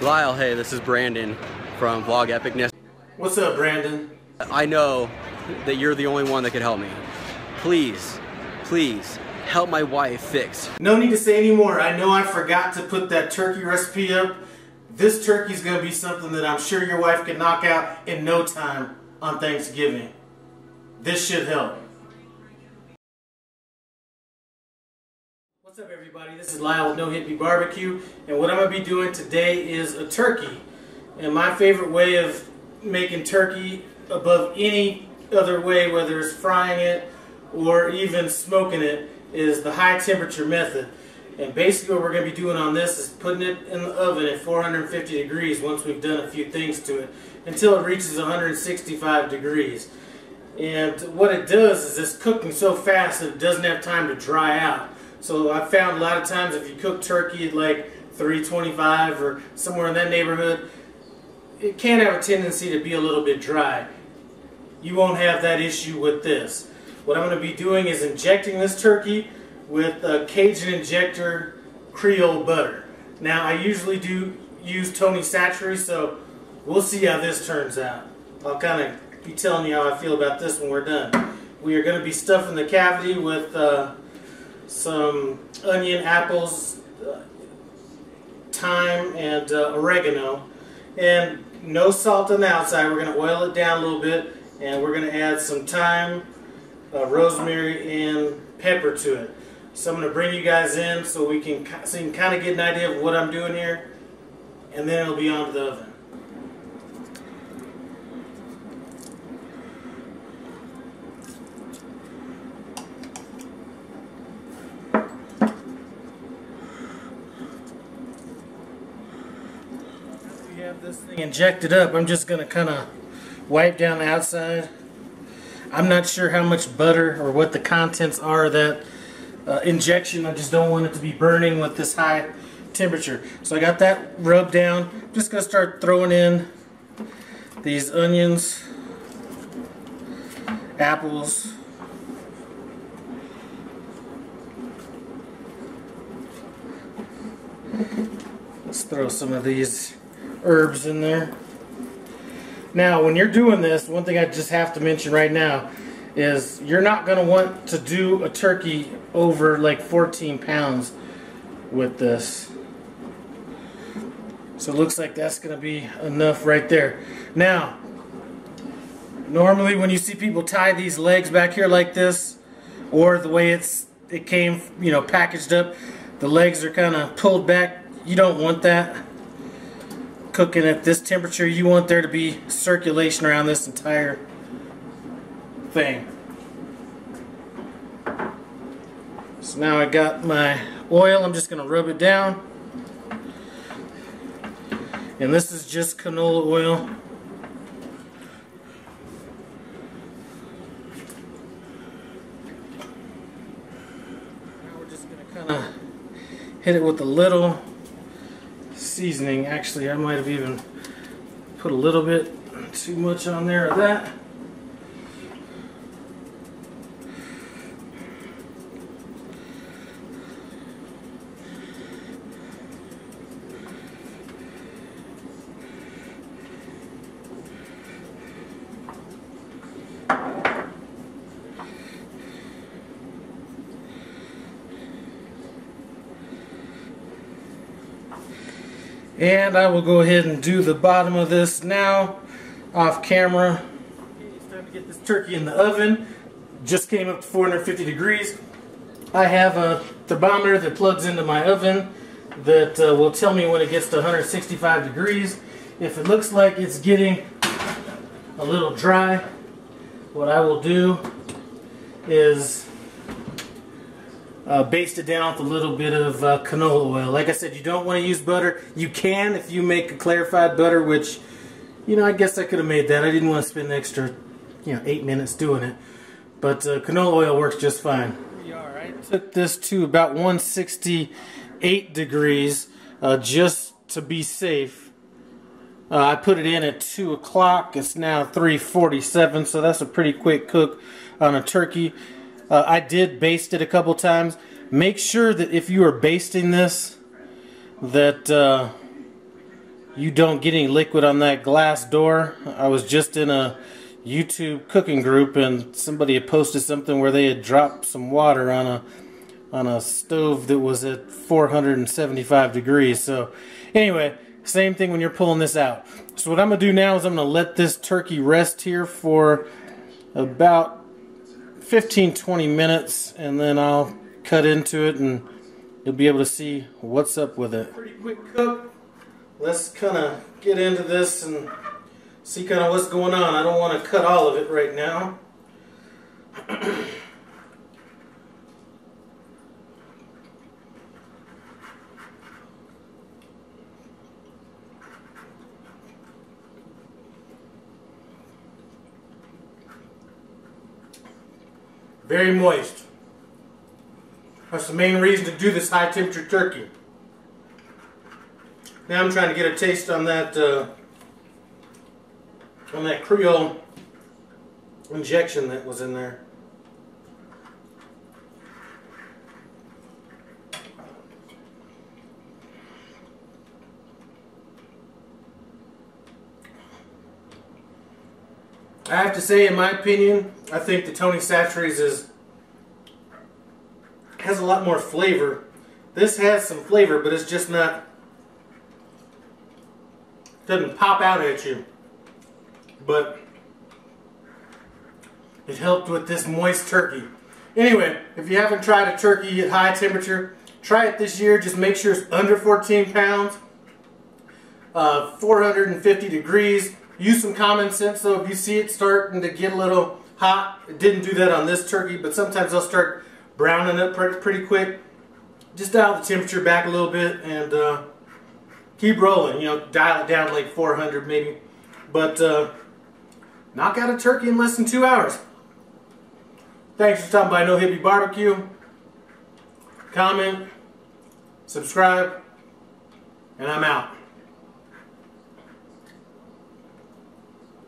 Lyle, hey, this is Brandon from Vlog Epicness. What's up, Brandon? I know that you're the only one that can help me. Please, please, help my wife fix. No need to say anymore. I know I forgot to put that turkey recipe up. This turkey's gonna be something that I'm sure your wife can knock out in no time on Thanksgiving. This should help. What's up, everybody? This is Lyle with No Hippie BBQ, and what I'm going to be doing today is a turkey. And my favorite way of making turkey above any other way, whether it's frying it or even smoking it, is the high temperature method. And basically what we're going to be doing on this is putting it in the oven at 450 degrees once we've done a few things to it, until it reaches 165 degrees. And what it does is it's cooking so fast that it doesn't have time to dry out. So I found a lot of times if you cook turkey at like 325 or somewhere in that neighborhood, it can have a tendency to be a little bit dry. You won't have that issue with this. What I'm going to be doing is injecting this turkey with a Cajun Injector Creole butter. Now I usually do use Tony Chachere's, so we'll see how this turns out. I'll kind of be telling you how I feel about this when we're done. We are going to be stuffing the cavity with some onion, apples, thyme, and oregano, and no salt on the outside. We're going to oil it down a little bit, and we're going to add some thyme, rosemary, and pepper to it. So I'm going to bring you guys in so you can kind of get an idea of what I'm doing here, and then it'll be on to the oven. This thing injected up, I'm just gonna kind of wipe down the outside. I'm not sure how much butter or what the contents are of that injection. I just don't want it to be burning with this high temperature. So I got that rubbed down. I'm just gonna start throwing in these onions, apples, let's throw some of these herbs in there. Now when you're doing this, one thing I just have to mention right now is you're not going to want to do a turkey over like 14 pounds with this. So it looks like that's going to be enough right there. Now normally when you see people tie these legs back here like this, or the way it came, you know, packaged up, the legs are kind of pulled back. You don't want that. Cooking at this temperature, you want there to be circulation around this entire thing. So now I got my oil, I'm just going to rub it down. And this is just canola oil. Now we're just going to kind of hit it with a little seasoning. Actually, I might have even put a little bit too much on there of that. And I will go ahead and do the bottom of this now, off camera. It's time to get this turkey in the oven. Just came up to 450 degrees. I have a thermometer that plugs into my oven that will tell me when it gets to 165 degrees. If it looks like it's getting a little dry, what I will do is baste it down with a little bit of canola oil. Like I said, you don't want to use butter. You can if you make a clarified butter, which, you know, I guess I could have made that. I didn't want to spend an extra, you know, 8 minutes doing it. But canola oil works just fine. Here we are. I took this to about 168 degrees just to be safe. I put it in at 2 o'clock. It's now 3:47, so that's a pretty quick cook on a turkey. I did baste it a couple times. Make sure that if you are basting this, that you don't get any liquid on that glass door. I was just in a YouTube cooking group and somebody had posted something where they had dropped some water on a stove that was at 475 degrees. So anyway, same thing when you're pulling this out. So what I'm going to do now is I'm going to let this turkey rest here for about 15-20 minutes, and then I'll cut into it and you'll be able to see what's up with it. Pretty quick cook. Let's kind of get into this and see kind of what's going on. I don't want to cut all of it right now. Very moist. That's the main reason to do this high temperature turkey. Now I'm trying to get a taste on that Creole injection that was in there. I have to say, in my opinion, I think the Tony Chachere's has a lot more flavor. This has some flavor, but it's just not, doesn't pop out at you. But it helped with this moist turkey. Anyway, if you haven't tried a turkey at high temperature, try it this year. Just make sure it's under 14 pounds, 450 degrees. Use some common sense though. If you see it starting to get a little hot, it didn't do that on this turkey, but sometimes they'll start browning up pretty quick. Just dial the temperature back a little bit and keep rolling. You know, dial it down like 400 maybe. But knock out a turkey in less than 2 hours. Thanks for stopping by No Hippie BBQ. Comment, subscribe, and I'm out.